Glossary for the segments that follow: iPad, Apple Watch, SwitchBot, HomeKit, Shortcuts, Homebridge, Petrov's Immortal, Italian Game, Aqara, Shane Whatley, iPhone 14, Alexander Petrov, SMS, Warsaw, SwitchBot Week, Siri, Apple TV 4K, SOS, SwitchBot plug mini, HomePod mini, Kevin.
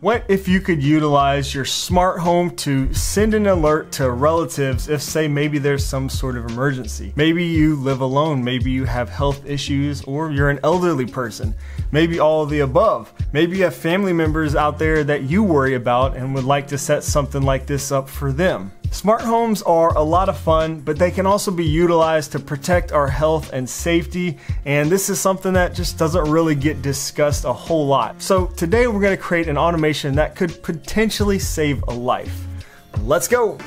What if you could utilize your smart home to send an alert to relatives if, say, maybe there's some sort of emergency? Maybe you live alone, maybe you have health issues, or you're an elderly person. Maybe all of the above. Maybe you have family members out there that you worry about and would like to set something like this up for them. Smart homes are a lot of fun, but they can also be utilized to protect our health and safety, and this is something that just doesn't really get discussed a whole lot. So today we're going to create an automation that could potentially save a life. Let's go!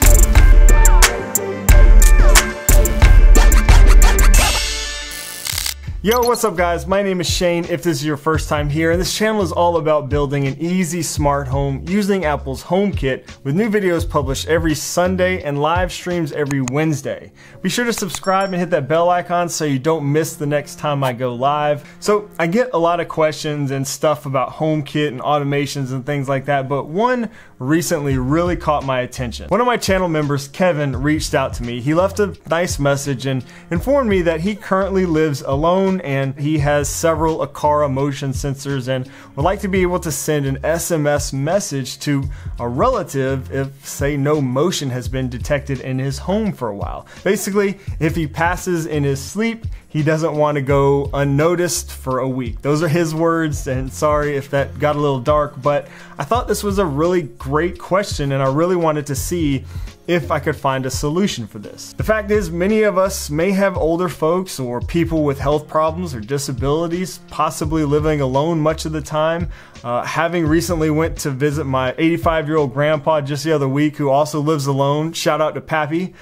Yo, what's up guys? My name is Shane, if this is your first time here, and this channel is all about building an easy smart home using Apple's HomeKit, with new videos published every Sunday and live streams every Wednesday. Be sure to subscribe and hit that bell icon so you don't miss the next time I go live. So I get a lot of questions and stuff about HomeKit and automations and things like that, but one recently really caught my attention. One of my channel members, Kevin, reached out to me. He left a nice message and informed me that he currently lives alone and he has several Aqara motion sensors and would like to be able to send an SMS message to a relative if, say, no motion has been detected in his home for a while. Basically, if he passes in his sleep, he doesn't want to go unnoticed for a week. Those are his words, and sorry if that got a little dark, but I thought this was a really great question and I really wanted to see if I could find a solution for this. The fact is, many of us may have older folks or people with health problems or disabilities, possibly living alone much of the time. Having recently went to visit my 85-year-old grandpa just the other week, who also lives alone, shout out to Pappy,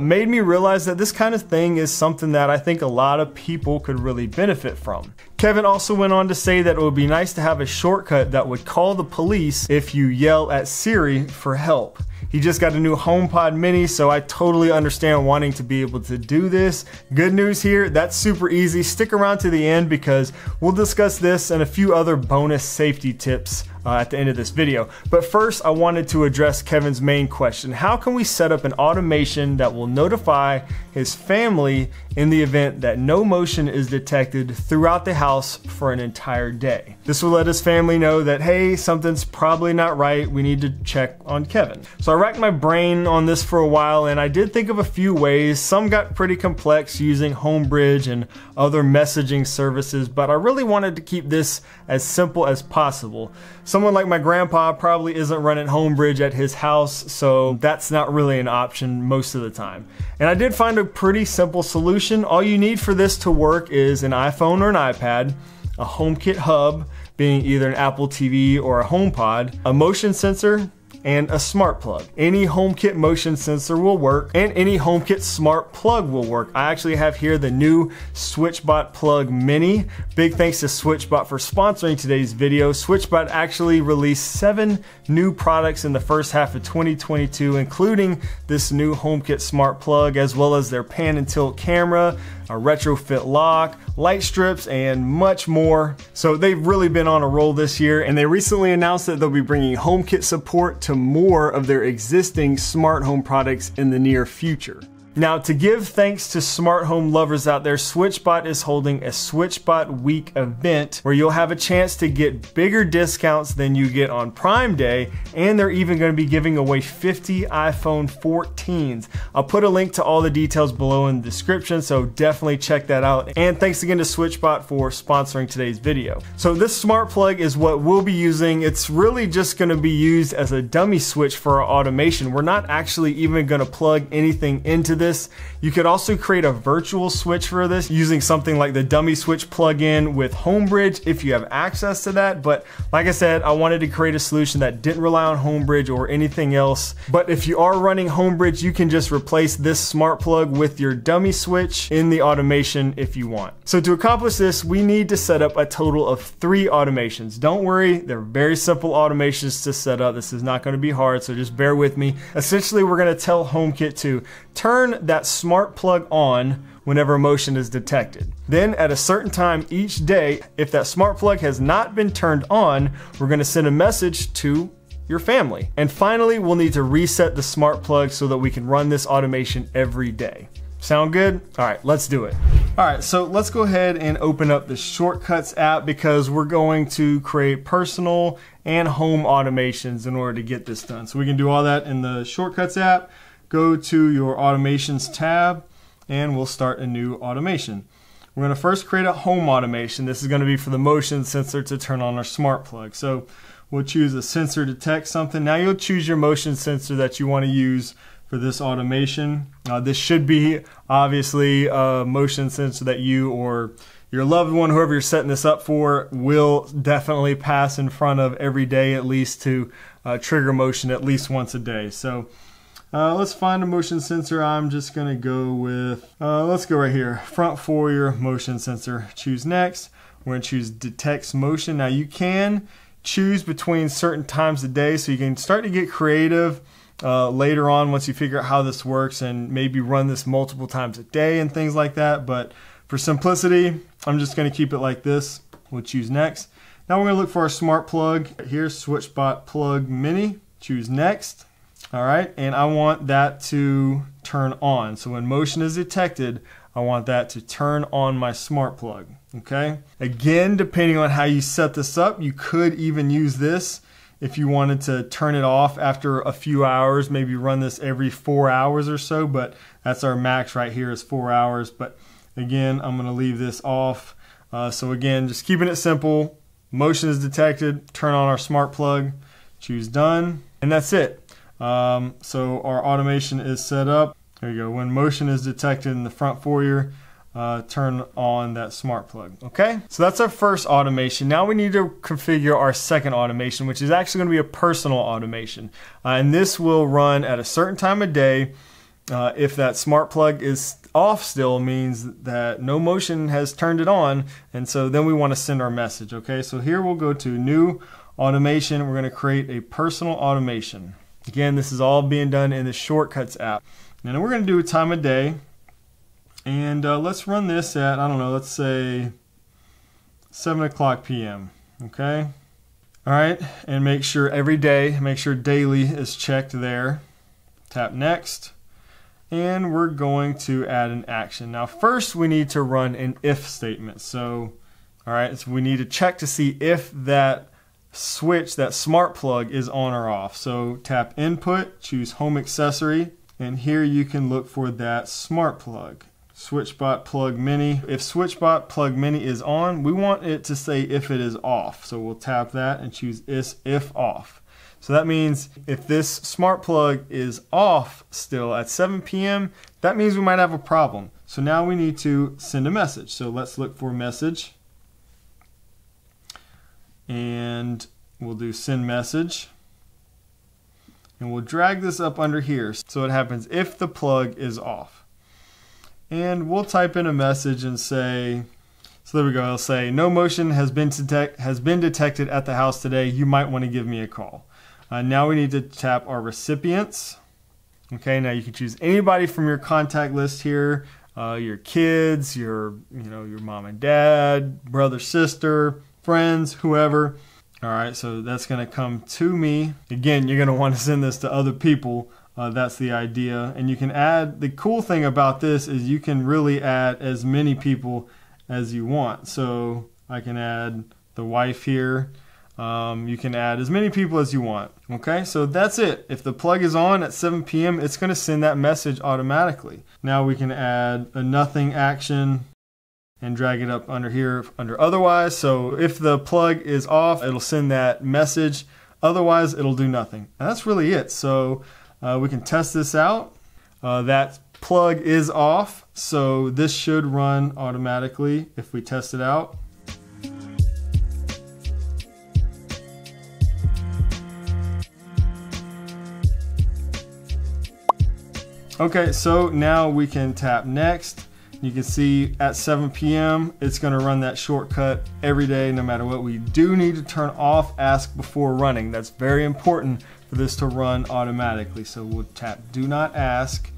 made me realize that this kind of thing is something that I think a lot of people could really benefit from. Kevin also went on to say that it would be nice to have a shortcut that would call the police if you yell at Siri for help. He just got a new HomePod mini, so I totally understand wanting to be able to do this. Good news here, that's super easy. Stick around to the end because we'll discuss this and a few other bonus safety tips at the end of this video. But first, I wanted to address Kevin's main question. How can we set up an automation that will notify his family in the event that no motion is detected throughout the house for an entire day? This will let his family know that, hey, something's probably not right. We need to check on Kevin. So I racked my brain on this for a while, and I did think of a few ways. Some got pretty complex using Homebridge and other messaging services, but I really wanted to keep this as simple as possible. Someone like my grandpa probably isn't running Homebridge at his house, so that's not really an option most of the time. And I did find a pretty simple solution. All you need for this to work is an iPhone or an iPad, a HomeKit hub, being either an Apple TV or a HomePod, a motion sensor, and a smart plug. Any HomeKit motion sensor will work, and any HomeKit smart plug will work. I actually have here the new SwitchBot plug mini. Big thanks to SwitchBot for sponsoring today's video. SwitchBot actually released 7 new products in the first half of 2022, including this new HomeKit smart plug, as well as their pan and tilt camera, a retrofit lock, light strips, and much more. So they've really been on a roll this year, and they recently announced that they'll be bringing HomeKit support to more of their existing smart home products in the near future. Now, to give thanks to smart home lovers out there, SwitchBot is holding a SwitchBot Week event where you'll have a chance to get bigger discounts than you get on Prime Day, and they're even going to be giving away 50 iPhone 14s. I'll put a link to all the details below in the description, so definitely check that out. And thanks again to SwitchBot for sponsoring today's video. So this smart plug is what we'll be using. It's really just going to be used as a dummy switch for our automation. We're not actually even going to plug anything into this. You could also create a virtual switch for this using something like the dummy switch plugin with Homebridge if you have access to that. But like I said, I wanted to create a solution that didn't rely on Homebridge or anything else. But if you are running Homebridge, you can just replace this smart plug with your dummy switch in the automation if you want. So to accomplish this, we need to set up a total of 3 automations. Don't worry, they're very simple automations to set up. This is not going to be hard, so just bear with me. Essentially, we're going to tell HomeKit to turn that smart plug on whenever motion is detected. Then at a certain time each day, if that smart plug has not been turned on, we're going to send a message to your family. And finally, we'll need to reset the smart plug so that we can run this automation every day. Sound good? All right, let's do it. All right, so let's go ahead and open up the Shortcuts app because we're going to create personal and home automations in order to get this done. So we can do all that in the Shortcuts app. Go to your Automations tab, and we'll start a new automation. We're going to first create a home automation. This is going to be for the motion sensor to turn on our smart plug. So we'll choose a sensor detect something. Now you'll choose your motion sensor that you want to use for this automation. This should be obviously a motion sensor that you or your loved one, whoever you're setting this up for, will definitely pass in front of every day at least to trigger motion at least once a day. So let's find a motion sensor. I'm just gonna go with, let's go right here, front foyer motion sensor. Choose next. We're gonna choose detects motion. Now you can choose between certain times of day, so you can start to get creative later on once you figure out how this works and maybe run this multiple times a day and things like that. But for simplicity, I'm just gonna keep it like this. We'll choose next. Now we're gonna look for our smart plug. Here's SwitchBot Plug Mini. Choose next. All right, and I want that to turn on. So when motion is detected, I want that to turn on my smart plug, okay? Again, depending on how you set this up, you could even use this if you wanted to turn it off after a few hours, maybe run this every 4 hours or so, but that's our max right here is 4 hours. But again, I'm gonna leave this off. So again, just keeping it simple, motion is detected, turn on our smart plug, choose done, and that's it. So our automation is set up. There you go. When motion is detected in the front foyer, turn on that smart plug. Okay, so that's our first automation. Now we need to configure our second automation, which is actually going to be a personal automation. And this will run at a certain time of day. If that smart plug is off still, means that no motion has turned it on. And so then we want to send our message. Okay, so here we'll go to new automation. We're going to create a personal automation. Again, this is all being done in the Shortcuts app. Now we're going to do a time of day, and let's run this at, I don't know, let's say 7:00 p.m. Okay, all right, and make sure every day, make sure daily is checked there. Tap next, and we're going to add an action. Now first we need to run an if statement. So, all right, so we need to check to see if that switch, that smart plug, is on or off. So tap input, choose home accessory, and here you can look for that smart plug, SwitchBot Plug Mini. If SwitchBot Plug Mini is on, we want it to say if it is off. So we'll tap that and choose if off. So that means if this smart plug is off still at 7 p.m., that means we might have a problem. So now we need to send a message. So let's look for message. And we'll do send message, and we'll drag this up under here so it happens if the plug is off. And we'll type in a message and say, so there we go, it'll say no motion has been detected at the house today, you might want to give me a call. Now we need to tap our recipients. Okay, now you can choose anybody from your contact list here, your kids, your mom and dad, brother, sister, friends, whoever. All right, so that's gonna come to me. Again, you're gonna wanna send this to other people. That's the idea. And you can add, the cool thing about this is you can really add as many people as you want. So I can add the wife here. You can add as many people as you want. Okay, so that's it. If the plug is on at 7 p.m., it's gonna send that message automatically. Now we can add a nothing action and drag it up under here under otherwise. So if the plug is off, it'll send that message. Otherwise, it'll do nothing. And that's really it. So we can test this out. That plug is off, so this should run automatically if we test it out. Okay, so now we can tap next. You can see at 7 p.m., it's gonna run that shortcut every day, no matter what. We do need to turn off ask before running. That's very important for this to run automatically. So we'll tap do not ask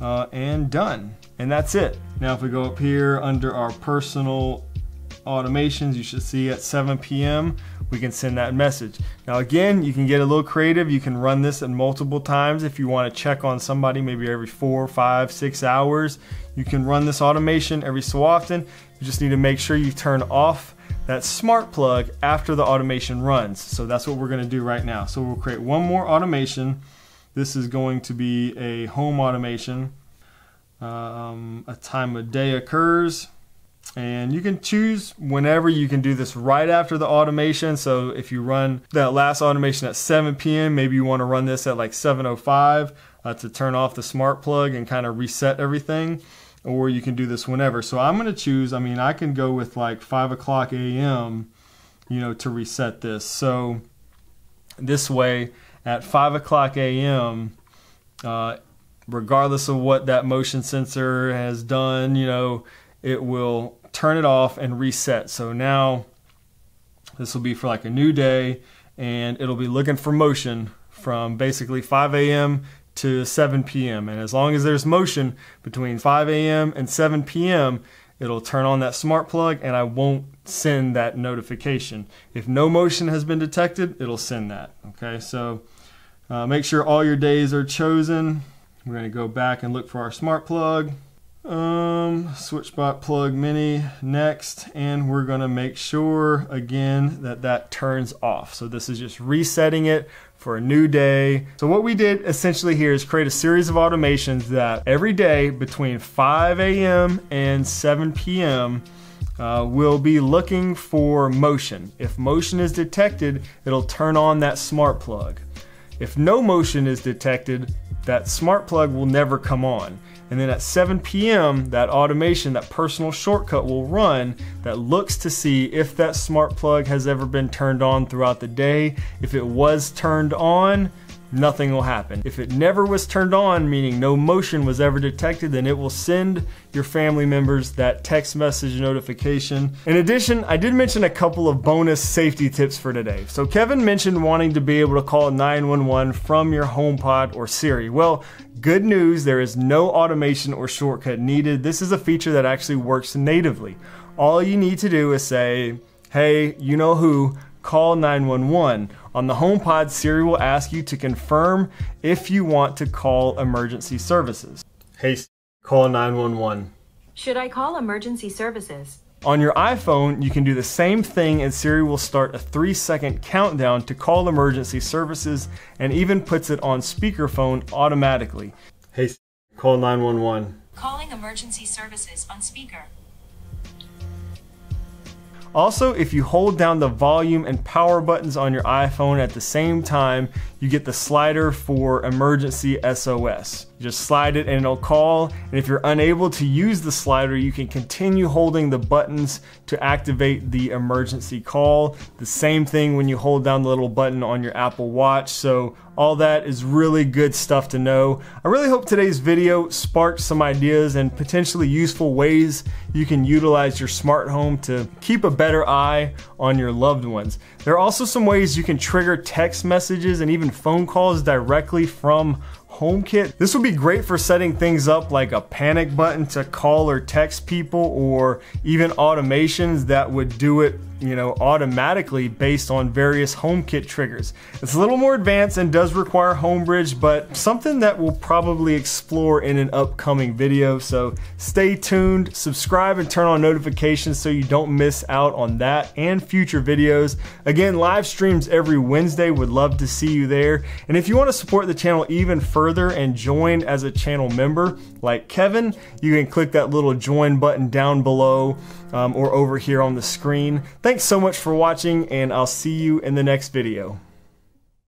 and done. And that's it. Now if we go up here under our personal automations, you should see at 7 p.m. we can send that message. Now again, you can get a little creative. You can run this at multiple times if you want to check on somebody maybe every 4, 5, 6 hours. You can run this automation every so often. You just need to make sure you turn off that smart plug after the automation runs. So that's what we're going to do right now. So we'll create one more automation. This is going to be a home automation. A time of day occurs, and you can choose whenever. You can do this right after the automation. So if you run that last automation at 7 p.m., maybe you want to run this at like 7:05 to turn off the smart plug and kind of reset everything. Or you can do this whenever. So I'm going to choose, I mean, I can go with like 5:00 a.m., you know, to reset this. So this way at 5:00 a.m., regardless of what that motion sensor has done, you know, it will turn it off and reset. So now this will be for like a new day, and it'll be looking for motion from basically 5 a.m. to 7 p.m. And as long as there's motion between 5 a.m. and 7 p.m., it'll turn on that smart plug and I won't send that notification. If no motion has been detected, it'll send that. Okay, so make sure all your days are chosen. We're going to go back and look for our smart plug, SwitchBot plug mini next, and we're going to make sure again that that turns off. So this is just resetting it for a new day. So what we did essentially here is create a series of automations that every day between 5 a.m. and 7 p.m. We'll be looking for motion. If motion is detected, it'll turn on that smart plug. If no motion is detected, that smart plug will never come on. And then at 7 p.m., that automation, that personal shortcut will run that looks to see if that smart plug has ever been turned on throughout the day. If it was turned on, nothing will happen. If it never was turned on, meaning no motion was ever detected, then it will send your family members that text message notification. In addition, I did mention a couple of bonus safety tips for today. So Kevin mentioned wanting to be able to call 911 from your HomePod or Siri. Well, good news, there is no automation or shortcut needed. This is a feature that actually works natively. All you need to do is say, hey, you know who, call 911. On the HomePod, Siri will ask you to confirm if you want to call emergency services. Hey, call 911. Should I call emergency services? On your iPhone, you can do the same thing, and Siri will start a 3-second countdown to call emergency services and even puts it on speakerphone automatically. Hey, call 911. Calling emergency services on speaker. Also, if you hold down the volume and power buttons on your iPhone at the same time, you get the slider for emergency SOS. You just slide it and it'll call. And if you're unable to use the slider, you can continue holding the buttons to activate the emergency call. The same thing when you hold down the little button on your Apple Watch. So all that is really good stuff to know. I really hope today's video sparked some ideas and potentially useful ways you can utilize your smart home to keep a better eye on your loved ones. There are also some ways you can trigger text messages and even phone calls directly from HomeKit. This would be great for setting things up like a panic button to call or text people, or even automations that would do it, you know, automatically based on various HomeKit triggers. It's a little more advanced and does require Homebridge, but something that we'll probably explore in an upcoming video. So stay tuned, subscribe, and turn on notifications so you don't miss out on that and future videos. Again, live streams every Wednesday. Would love to see you there. And if you want to support the channel even further and join as a channel member like Kevin, you can click that little join button down below or over here on the screen. Thanks so much for watching, and I'll see you in the next video.